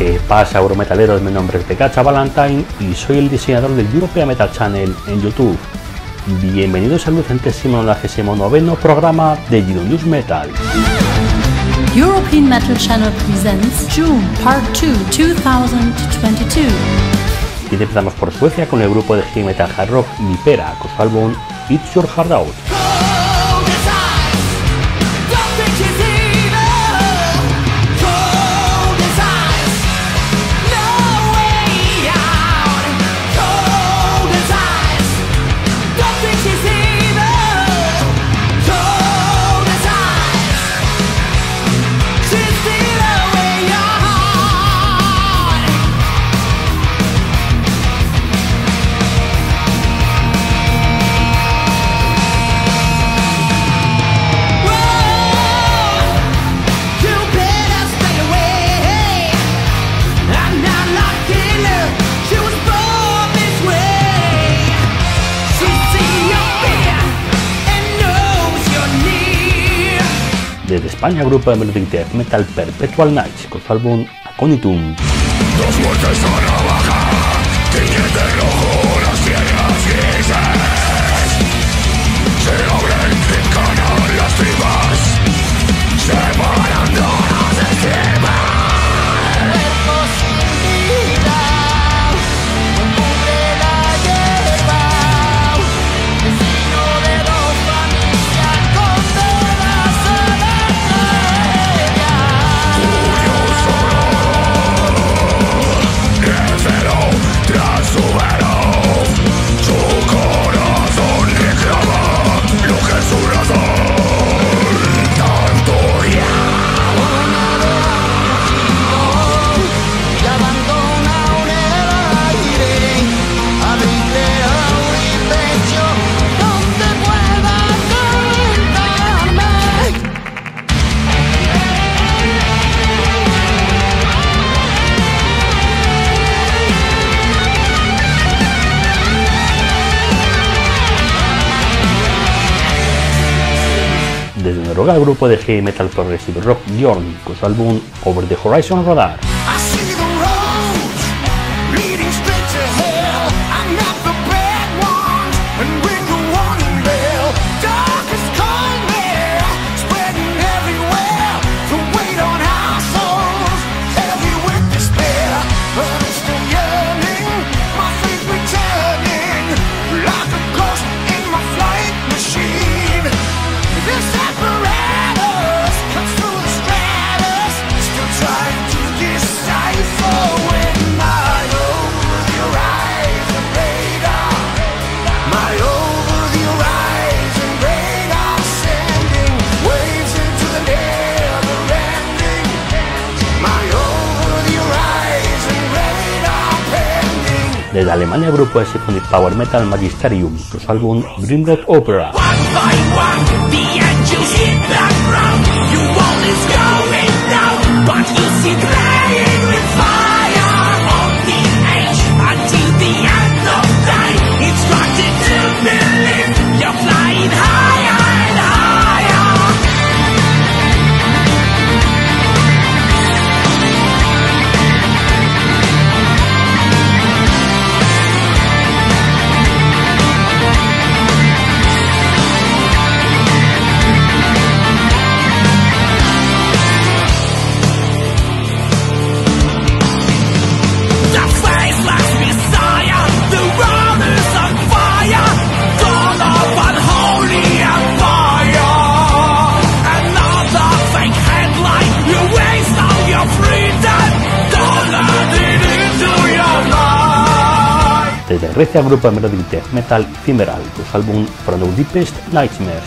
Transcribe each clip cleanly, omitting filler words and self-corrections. ¿Qué pasa, Eurometaleros? Mi nombre es Pekacha Valentine y soy el diseñador del European Metal Channel en YouTube. Bienvenidos al 299 programa de Euro News Metal. European Metal Channel presents June Part 2 2022. Y empezamos por Suecia con el grupo de G-Metal Hard Rock y Pera con su álbum It's Your Hard Out. Desde España, grupo de Melodictec Metal Perpetual Night con su álbum Aconitum. Dos muertes a navaja, tiñes de rojo las tierras grises. Se abren, pican las tripas, separando las esquinas. Desde Noruega, el grupo de heavy metal progressive rock Jorn con su álbum Over the Horizon Radar. Desde Alemania, el grupo de symphonic power metal Magistarium, con su álbum Green Red Opera. Desde Grecia, grupo de Melodictec Metal Ephemeral con su álbum For the Deepest Nightmares.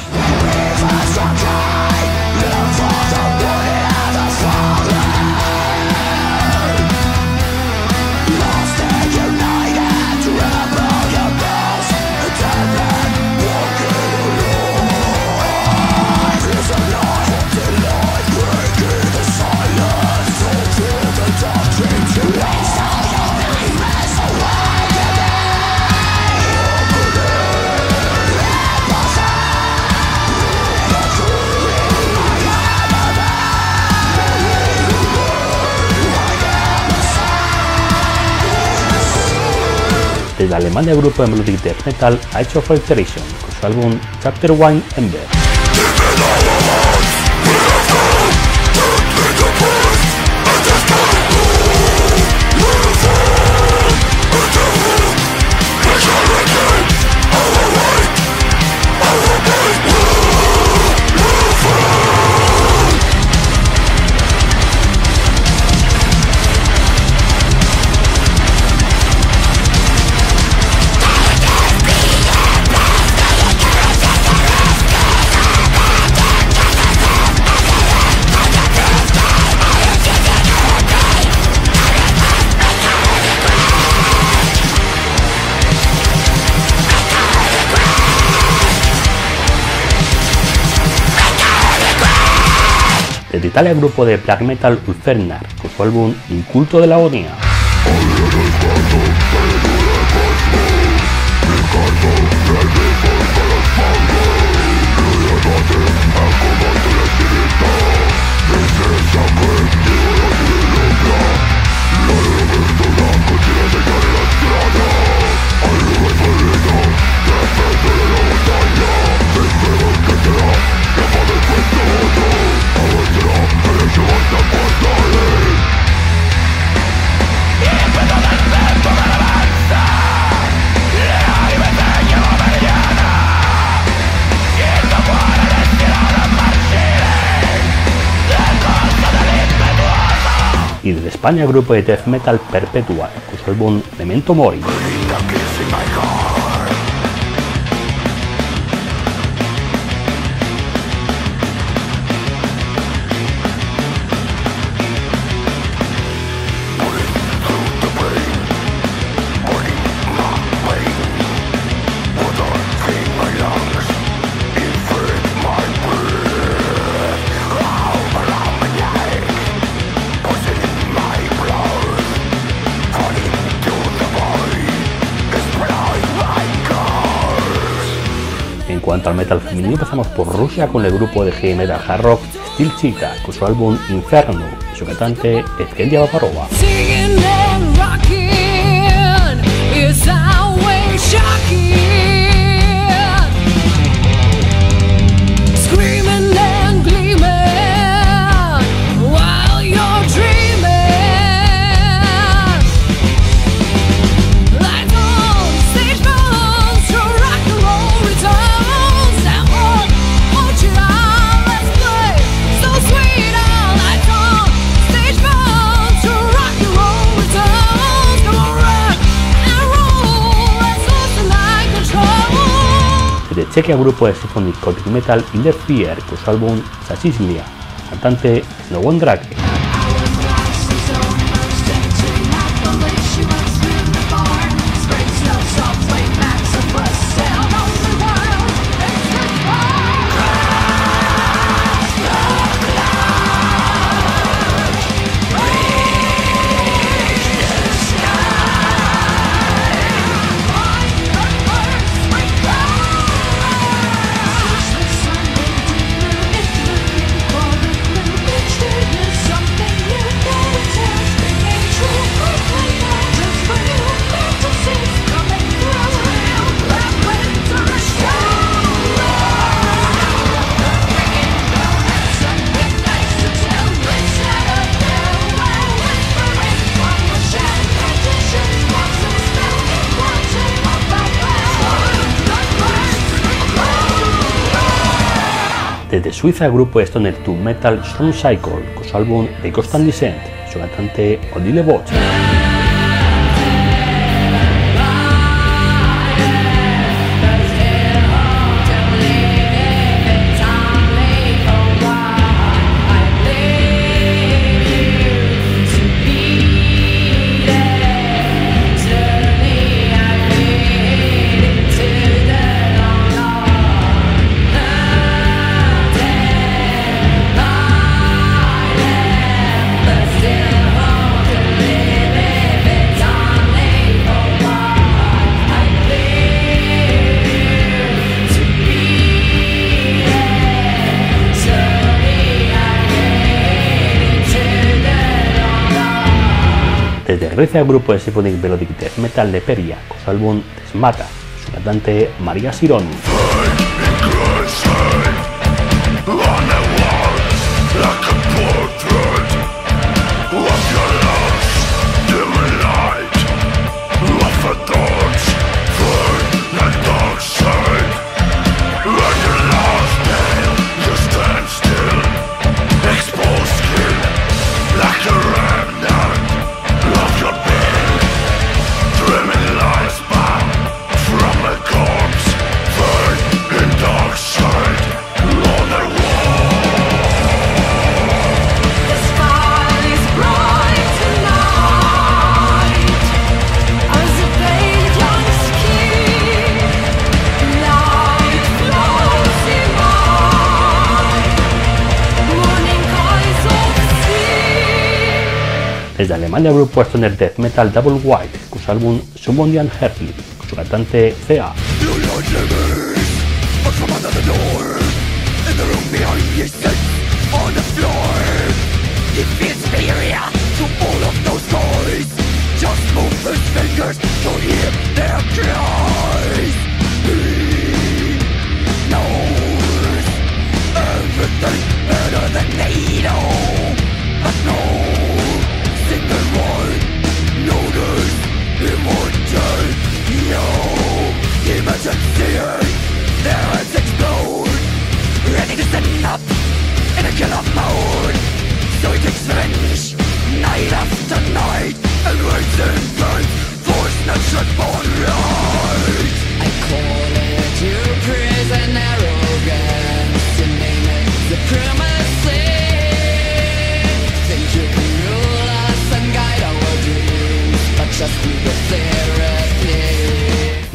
desde Alemania el grupo de melodic death metal Age of Alteration con su álbum Chapter 1 Ember. Desde Italia el grupo de black metal Ulfhednar con su álbum Inculto de la Agonía. Y desde España el grupo de death metal Perpetual con su álbum Memento Mori. En cuanto al metal femenino pasamos por Rusia con el grupo de G-Metal hard rock Steel Chica con su álbum Inferno y su cantante Eskendia Bavarova. De Chequia grupo de symphonic metal Inner Fear con su álbum Sashismia, cantante Nowendrake. Desde Suiza el grupo de stoner to metal Shrooms Circle con su álbum The Constant Dissent, su cantante Odile Bocha. Desde Grecia, el grupo de Symphonic Melodic Death Metal Neperia, con su álbum Desmata, su cantante María Sirón. Desde Alemania, el grupo stoner death metal Double White, con su álbum Sumundian Heartlick, con su cantante Pera.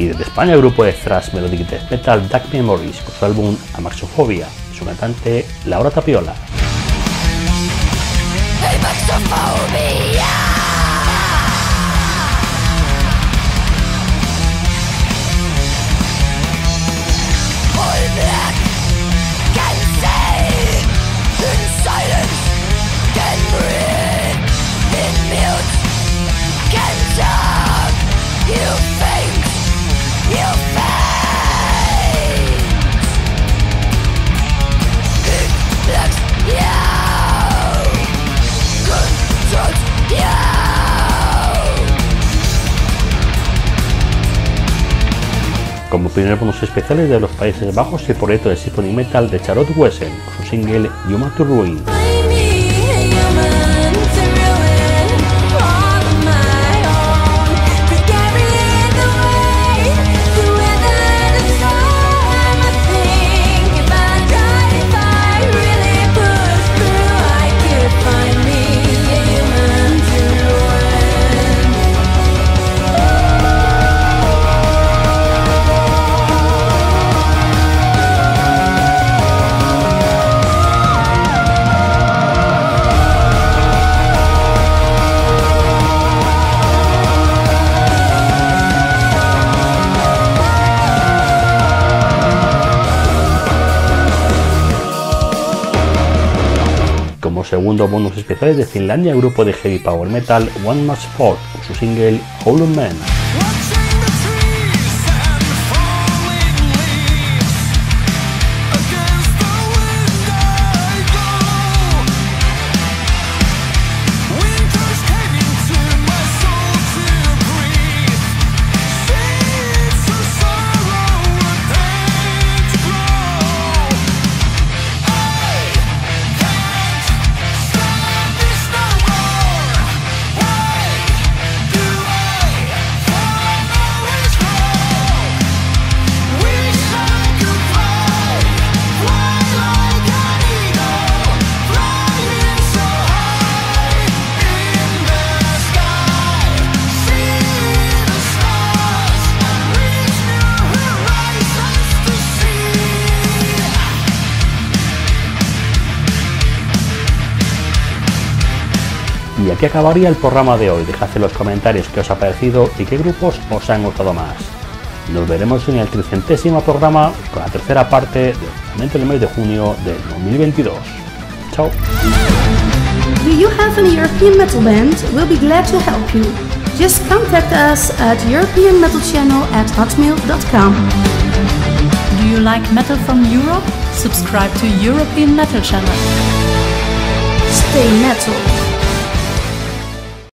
Y desde España, el grupo de thrash melodic death metal Dark Memories, con su álbum Amaxofobia, su cantante Laura Tapiola. Como primer bonus especiales de los Países Bajos, el proyecto de symphony metal de Charlotte Wessel, su single Human to Ruin. Como segundo bonus especial de Finlandia, el grupo de heavy power metal One Must Fall, con su single Hollow Man. Y aquí acabaría el programa de hoy. Dejad en los comentarios qué os ha parecido y qué grupos os han gustado más. Nos veremos en el 300º programa con la tercera parte del Memento del mes de junio del 2022. Chao. Do you have an European metal band? We'll be glad to help you. Just contact us at europeanmetalchannel@hotmail.com. Do you like metal from Europe? Subscribe to European Metal Channel. Stay metal.